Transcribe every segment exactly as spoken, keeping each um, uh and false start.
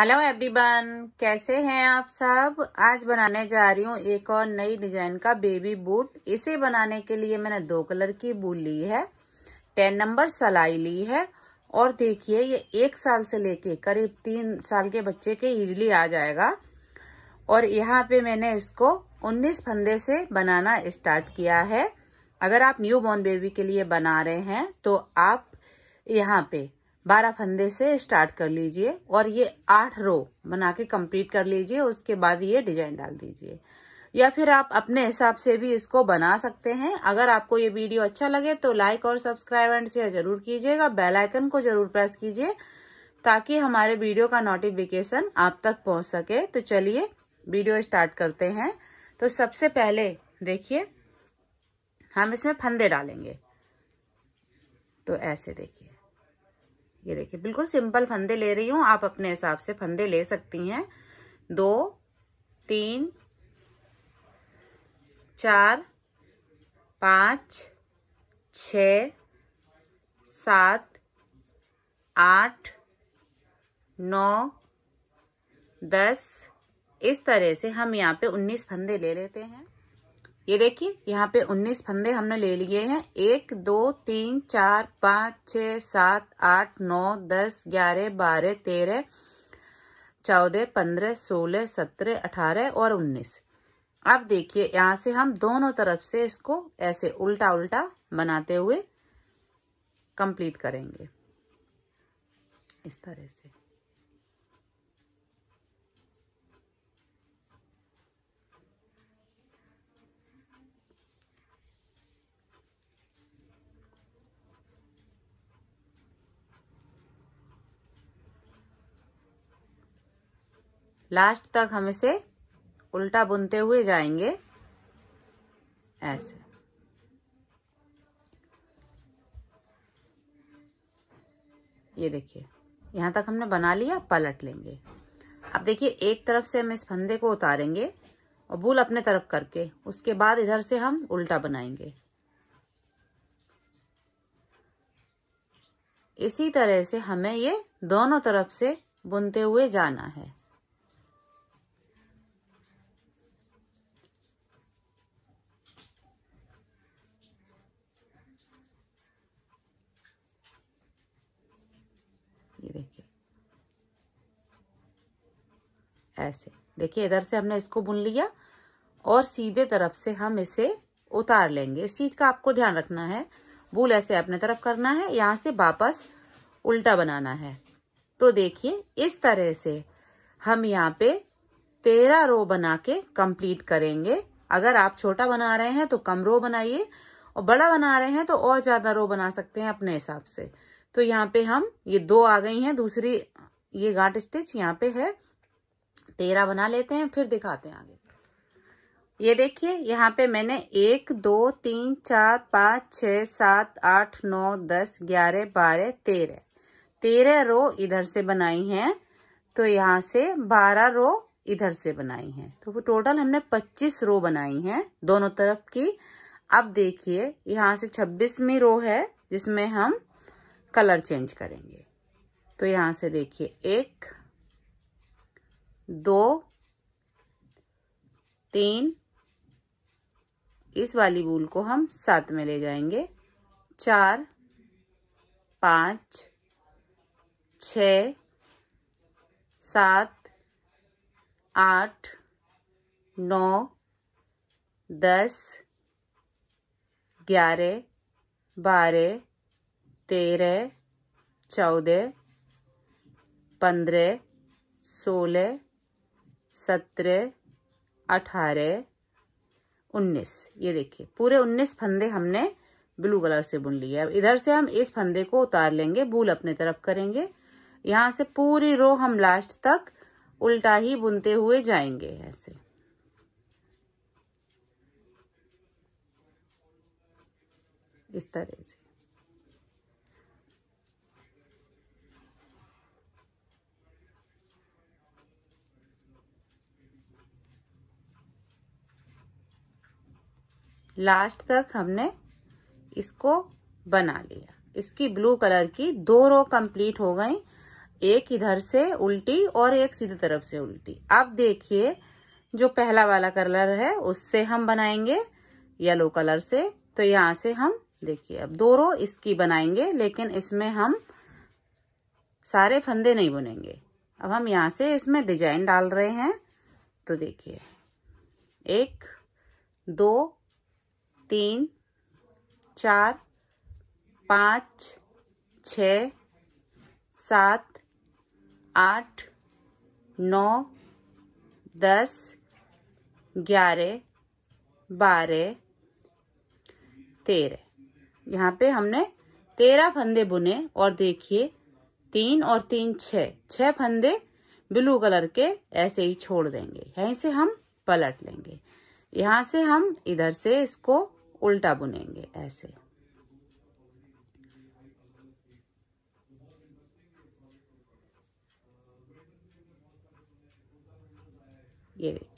Hello everyone, कैसे हैं आप सब। आज बनाने जा रही हूँ एक और नई डिजाइन का बेबी बूट। इसे बनाने के लिए मैंने दो कलर की बूल ली है, टेन नंबर सलाई ली है। और देखिए ये एक साल से लेके करीब तीन साल के बच्चे के इजली आ जाएगा। और यहाँ पे मैंने इसको उन्नीस फंदे से बनाना स्टार्ट किया है। अगर आप न्यू बॉर्न बेबी के लिए बना रहे हैं तो आप यहाँ पे बारह फंदे से स्टार्ट कर लीजिए और ये आठ रो बना के कंप्लीट कर लीजिए। उसके बाद ये डिजाइन डाल दीजिए, या फिर आप अपने हिसाब से भी इसको बना सकते हैं। अगर आपको ये वीडियो अच्छा लगे तो लाइक और सब्सक्राइब एंड शेयर जरूर कीजिएगा। बेल आइकन को जरूर प्रेस कीजिए ताकि हमारे वीडियो का नोटिफिकेशन आप तक पहुंच सके। तो चलिए वीडियो स्टार्ट करते हैं। तो सबसे पहले देखिए हम इसमें फंदे डालेंगे। तो ऐसे देखिए, ये देखिए बिल्कुल सिंपल फंदे ले रही हूँ। आप अपने हिसाब से फंदे ले सकती हैं। दो, तीन, चार, पाँच, छः, सात, आठ, नौ, दस। इस तरह से हम यहाँ पे उन्नीस फंदे ले लेते हैं। ये देखिए यहाँ पे उन्नीस फंदे हमने ले लिए हैं। एक, दो, तीन, चार, पाँच, छः, सात, आठ, नौ, दस, ग्यारह, बारह, तेरह, चौदह, पंद्रह, सोलह, सत्रह, अठारह और उन्नीस। अब देखिए यहाँ से हम दोनों तरफ से इसको ऐसे उल्टा उल्टा बनाते हुए कंप्लीट करेंगे इस तरह से। लास्ट तक हम इसे उल्टा बुनते हुए जाएंगे ऐसे। ये देखिए यहाँ तक हमने बना लिया, पलट लेंगे। अब देखिए एक तरफ से हम इस फंदे को उतारेंगे और बूल अपने तरफ करके उसके बाद इधर से हम उल्टा बनाएंगे। इसी तरह से हमें ये दोनों तरफ से बुनते हुए जाना है। ऐसे देखिए इधर से हमने इसको बुन लिया और सीधे तरफ से हम इसे उतार लेंगे। इस चीज का आपको ध्यान रखना है, बूल ऐसे अपने तरफ करना है, यहाँ से वापस उल्टा बनाना है। तो देखिए इस तरह से हम यहाँ पे तेरह रो बना के कंप्लीट करेंगे। अगर आप छोटा बना रहे हैं तो कम रो बनाइए और बड़ा बना रहे हैं तो और ज्यादा रो बना सकते हैं अपने हिसाब से। तो यहाँ पे हम ये दो आ गई हैं, दूसरी ये गांठ स्टिच यहाँ पे है। तेरह बना लेते हैं फिर दिखाते हैं आगे। ये देखिए यहाँ पे मैंने एक, दो, तीन, चार, पाँच, छः, सात, आठ, नौ, दस, ग्यारह, बारह, तेरह तेरह रो इधर से बनाई हैं। तो यहाँ से बारह रो इधर से बनाई हैं। तो वो टोटल हमने पच्चीस रो बनाई हैं दोनों तरफ की। अब देखिए यहाँ से छब्बीसवीं रो है जिसमें हम कलर चेंज करेंगे। तो यहाँ से देखिए एक, दो, तीन, इस वाली बूल को हम साथ में ले जाएंगे। चार, पाँच, छः, सात, आठ, नौ, दस, ग्यारह, बारह, तेरह, चौदह, पंद्रह, सोलह, सत्रह, अठारह, उन्नीस। ये देखिए पूरे उन्नीस फंदे हमने ब्लू कलर से बुन लिए। अब इधर से हम इस फंदे को उतार लेंगे, बूल अपने तरफ करेंगे। यहाँ से पूरी रो हम लास्ट तक उल्टा ही बुनते हुए जाएंगे ऐसे। इस तरह से लास्ट तक हमने इसको बना लिया। इसकी ब्लू कलर की दो रो कंप्लीट हो गई। एक इधर से उल्टी और एक सीधी तरफ से उल्टी। अब देखिए जो पहला वाला कलर है उससे हम बनाएंगे येलो कलर से, तो यहाँ से हम देखिए अब दोनों इसकी बनाएंगे, लेकिन इसमें हम सारे फंदे नहीं बुनेंगे। अब हम यहाँ से इसमें डिजाइन डाल रहे हैं, तो देखिए एक दो तीन चार पाँच छः सात आठ नौ दस ग्यारह बारह तेरह, यहाँ पे हमने तेरह फंदे बुने। और देखिए तीन और तीन छः, छः फंदे ब्लू कलर के ऐसे ही छोड़ देंगे, यहीं से हम पलट लेंगे। यहाँ से हम इधर से इसको उल्टा बुनेंगे ऐसे, ये देखिए।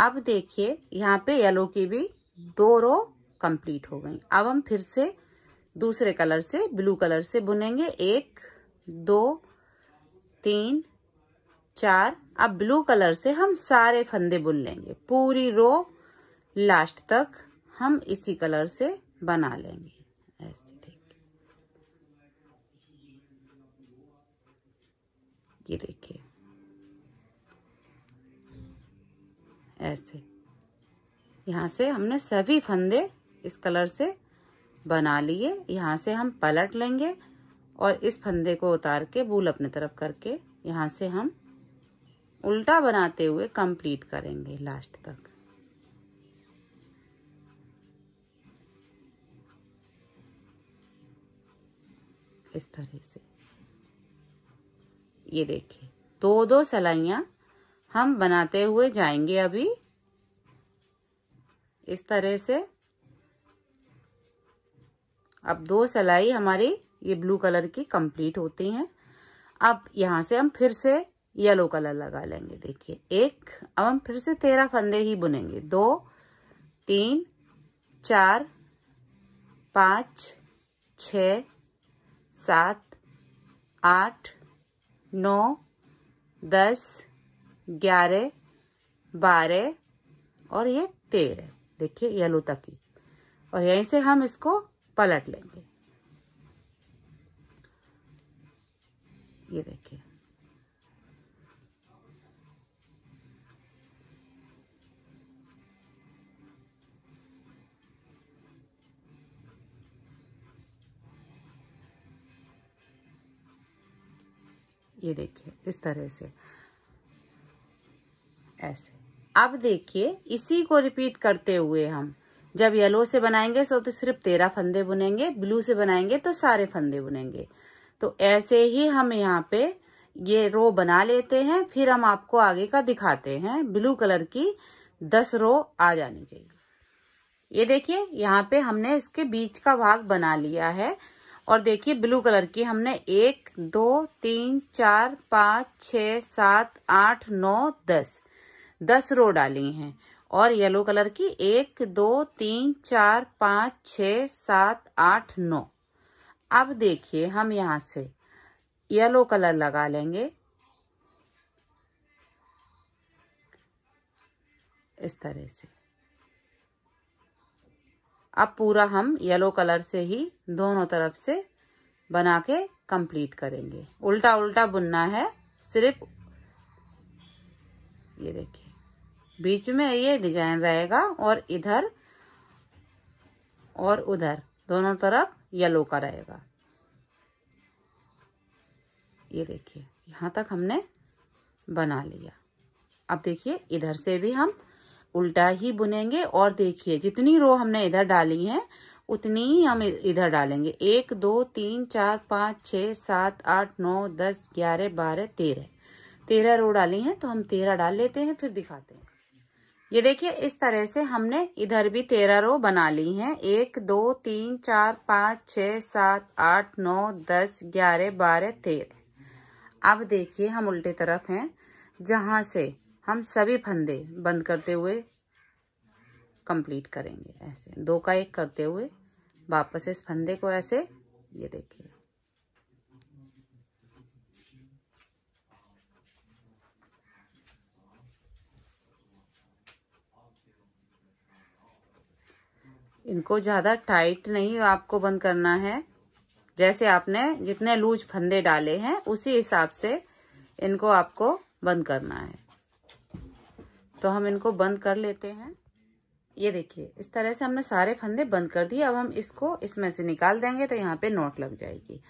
अब देखिए यहाँ पे येलो की भी दो रो कंप्लीट हो गई। अब हम फिर से दूसरे कलर से ब्लू कलर से बुनेंगे एक दो तीन चार। अब ब्लू कलर से हम सारे फंदे बुन लेंगे, पूरी रो लास्ट तक हम इसी कलर से बना लेंगे ऐसे। ये देखिए ऐसे यहाँ से हमने सभी फंदे इस कलर से बना लिए। यहाँ से हम पलट लेंगे और इस फंदे को उतार के बूल अपने तरफ करके यहाँ से हम उल्टा बनाते हुए कंप्लीट करेंगे लास्ट तक। इस तरह से ये देखिए दो दो सलाइयाँ हम बनाते हुए जाएंगे अभी इस तरह से। अब दो सलाई हमारी ये ब्लू कलर की कंप्लीट होती हैं। अब यहाँ से हम फिर से येलो कलर लगा लेंगे। देखिए एक, अब हम फिर से तेरह फंदे ही बुनेंगे, दो तीन चार पाँच छः सात आठ नौ दस ग्यारह बारह और ये तेरह, देखिए येलो तक ही। और यहीं से हम इसको पलट लेंगे, ये देखिए। ये देखिए इस तरह से ऐसे। अब देखिए इसी को रिपीट करते हुए हम जब येलो से बनाएंगे तो, तो सिर्फ तेरह फंदे बुनेंगे, ब्लू से बनाएंगे तो सारे फंदे बुनेंगे। तो ऐसे ही हम यहाँ पे ये रो बना लेते हैं, फिर हम आपको आगे का दिखाते हैं। ब्लू कलर की दस रो आ जानी चाहिए। ये देखिए यहाँ पे हमने इसके बीच का भाग बना लिया है। और देखिए ब्लू कलर की हमने एक दो तीन चार पाँच छः सात आठ नौ दस दस रो डाली हैं। और येलो कलर की एक दो तीन चार पाँच छः सात आठ नौ। अब देखिए हम यहाँ से येलो कलर लगा लेंगे इस तरह से। अब पूरा हम येलो कलर से ही दोनों तरफ से बना के कंप्लीट करेंगे। उल्टा उल्टा बुनना है सिर्फ, ये देखिए बीच में ये डिजाइन रहेगा और इधर और उधर दोनों तरफ येलो का रहेगा। ये देखिए यहाँ तक हमने बना लिया। अब देखिए इधर से भी हम उल्टा ही बुनेंगे। और देखिए जितनी रो हमने इधर डाली है उतनी ही हम इधर डालेंगे, एक दो तीन चार पाँच छः सात आठ नौ दस ग्यारह बारह तेरह, तेरह रो डाली हैं। तो हम तेरह डाल लेते हैं फिर दिखाते हैं। ये देखिए इस तरह से हमने इधर भी तेरह रो बना ली हैं, एक दो तीन चार पाँच छः सात आठ नौ दस ग्यारह बारह तेरह। अब देखिए हम उल्टे तरफ हैं, जहाँ से हम सभी फंदे बंद करते हुए कंप्लीट करेंगे। ऐसे दो का एक करते हुए वापस इस फंदे को ऐसे, ये देखिए इनको ज़्यादा टाइट नहीं आपको बंद करना है। जैसे आपने जितने लूज फंदे डाले हैं उसी हिसाब से इनको आपको बंद करना है। तो हम इनको बंद कर लेते हैं। ये देखिए इस तरह से हमने सारे फंदे बंद कर दिए। अब हम इसको इसमें से निकाल देंगे तो यहाँ पे नॉट लग जाएगी।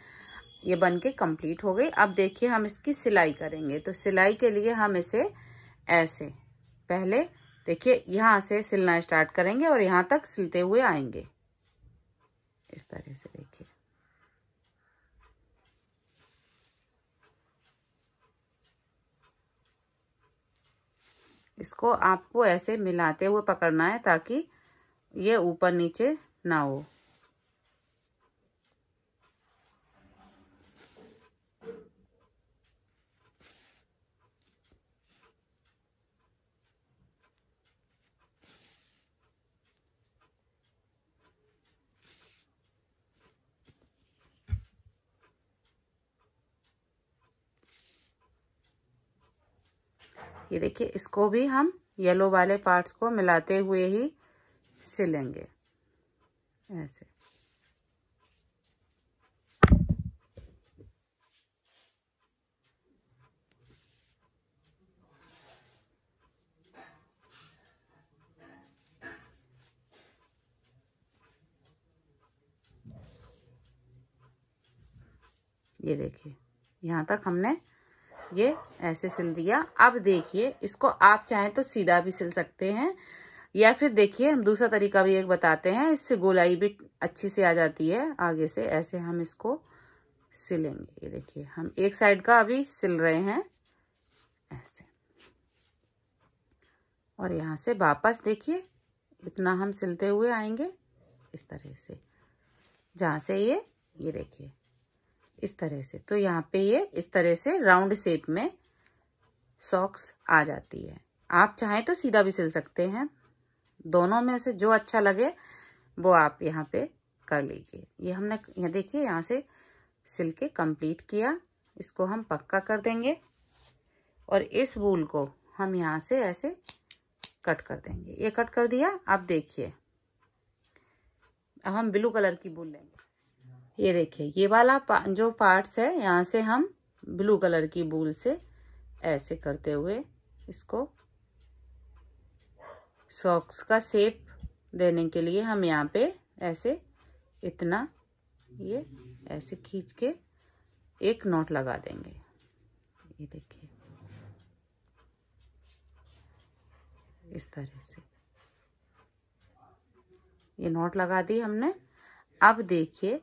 ये बन के कम्प्लीट हो गई। अब देखिए हम इसकी सिलाई करेंगे। तो सिलाई के लिए हम इसे ऐसे पहले देखिए यहाँ से सिलना स्टार्ट करेंगे और यहाँ तक सिलते हुए आएंगे। इस तरह से देखिए इसको आपको ऐसे मिलाते हुए पकड़ना है ताकि ये ऊपर नीचे ना हो। ये देखिए इसको भी हम येलो वाले पार्ट्स को मिलाते हुए ही सिलेंगे ऐसे। ये देखिए यहाँ तक हमने ये ऐसे सिल दिया। अब देखिए इसको आप चाहें तो सीधा भी सिल सकते हैं या फिर देखिए हम दूसरा तरीका भी एक बताते हैं, इससे गोलाई भी अच्छी से आ जाती है। आगे से ऐसे हम इसको सिलेंगे। ये देखिए हम एक साइड का अभी सिल रहे हैं ऐसे और यहाँ से वापस देखिए इतना हम सिलते हुए आएंगे इस तरह से जहाँ से ये ये देखिए इस तरह से। तो यहाँ पे ये इस तरह से राउंड शेप में सॉक्स आ जाती है। आप चाहें तो सीधा भी सिल सकते हैं। दोनों में से जो अच्छा लगे वो आप यहाँ पे कर लीजिए। ये हमने यहाँ देखिए यहाँ से सिल के कंप्लीट किया। इसको हम पक्का कर देंगे और इस वूल को हम यहाँ से ऐसे कट कर देंगे। ये कट कर दिया। आप देखिए अब हम ब्लू कलर की वूल लेंगे। ये देखिए ये वाला पा, जो पार्ट्स है यहाँ से हम ब्लू कलर की वूल से ऐसे करते हुए इसको सॉक्स का शेप देने के लिए हम यहाँ पे ऐसे इतना ये ऐसे खींच के एक नॉट लगा देंगे। ये देखिए इस तरह से ये नॉट लगा दी हमने। अब देखिए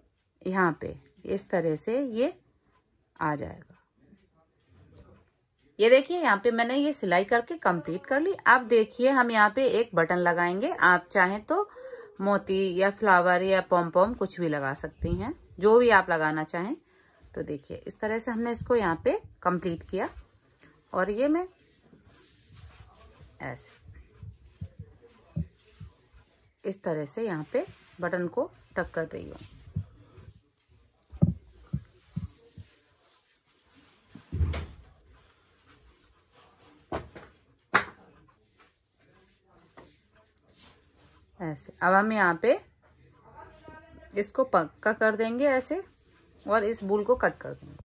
यहाँ पे इस तरह से ये आ जाएगा। ये देखिए यहाँ पे मैंने ये सिलाई करके कंप्लीट कर ली। अब देखिए हम यहाँ पे एक बटन लगाएंगे। आप चाहें तो मोती या फ्लावर या पॉम पॉम कुछ भी लगा सकती हैं, जो भी आप लगाना चाहें। तो देखिए इस तरह से हमने इसको यहाँ पे कंप्लीट किया और ये मैं ऐसे इस तरह से यहाँ पे बटन को टक कर रही हूँ। ऐसे अब हम यहाँ पे इसको पक्का कर देंगे ऐसे और इस बूल को कट कर देंगे।